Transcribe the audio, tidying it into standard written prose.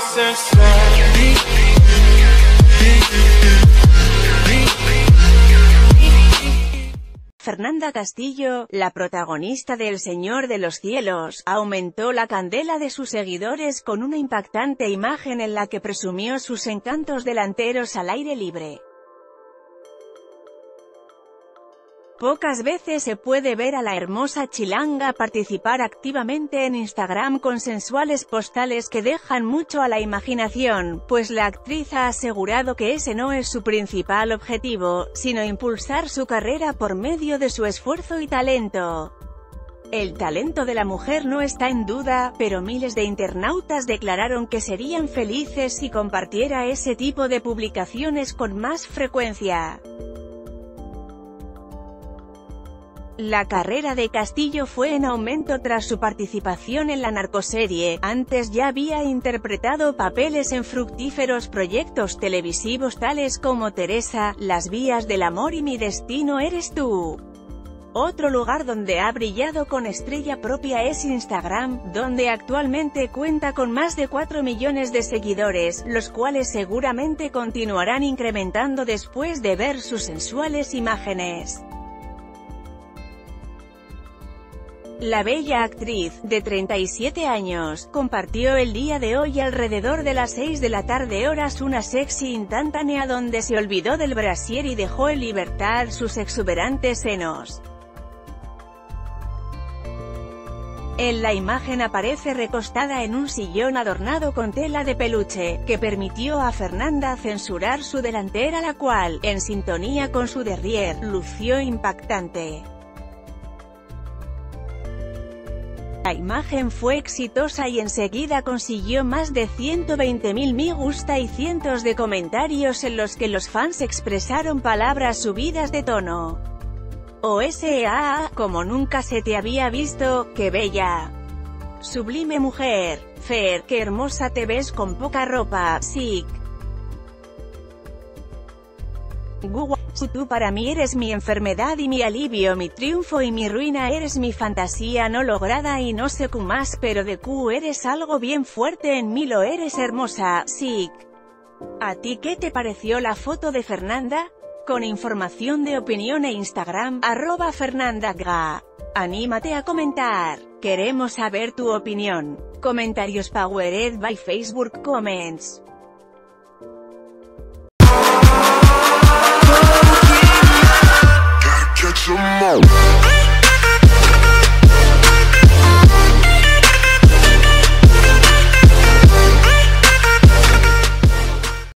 hacer ser. Fernanda Castillo, la protagonista de El Señor de los Cielos, aumentó la candela de sus seguidores con una impactante imagen en la que presumió sus encantos delanteros al aire libre. Pocas veces se puede ver a la hermosa chilanga participar activamente en Instagram con sensuales postales que dejan mucho a la imaginación, pues la actriz ha asegurado que ese no es su principal objetivo, sino impulsar su carrera por medio de su esfuerzo y talento. El talento de la mujer no está en duda, pero miles de internautas declararon que serían felices si compartiera ese tipo de publicaciones con más frecuencia. La carrera de Castillo fue en aumento tras su participación en la narcoserie. Antes ya había interpretado papeles en fructíferos proyectos televisivos tales como Teresa, Las vías del amor y Mi destino eres tú. Otro lugar donde ha brillado con estrella propia es Instagram, donde actualmente cuenta con más de 4 millones de seguidores, los cuales seguramente continuarán incrementando después de ver sus sensuales imágenes. La bella actriz, de 37 años, compartió el día de hoy alrededor de las 6 de la tarde horas una sexy instantánea donde se olvidó del brasier y dejó en libertad sus exuberantes senos. En la imagen aparece recostada en un sillón adornado con tela de peluche, que permitió a Fernanda censurar su delantera la cual, en sintonía con su derrier, lució impactante. La imagen fue exitosa y enseguida consiguió más de 120.000 me gusta y cientos de comentarios en los que los fans expresaron palabras subidas de tono. O sea, como nunca se te había visto, qué bella. Sublime mujer, Fer, qué hermosa te ves con poca ropa, sick. Guau, tú para mí eres mi enfermedad y mi alivio, mi triunfo y mi ruina, eres mi fantasía no lograda y no sé qué más, pero de Q eres algo bien fuerte en mí, lo eres, hermosa, sick. ¿A ti qué te pareció la foto de Fernanda? Con información de opinión e Instagram, @FernandaGa. Anímate a comentar, queremos saber tu opinión. Comentarios powered by Facebook Comments.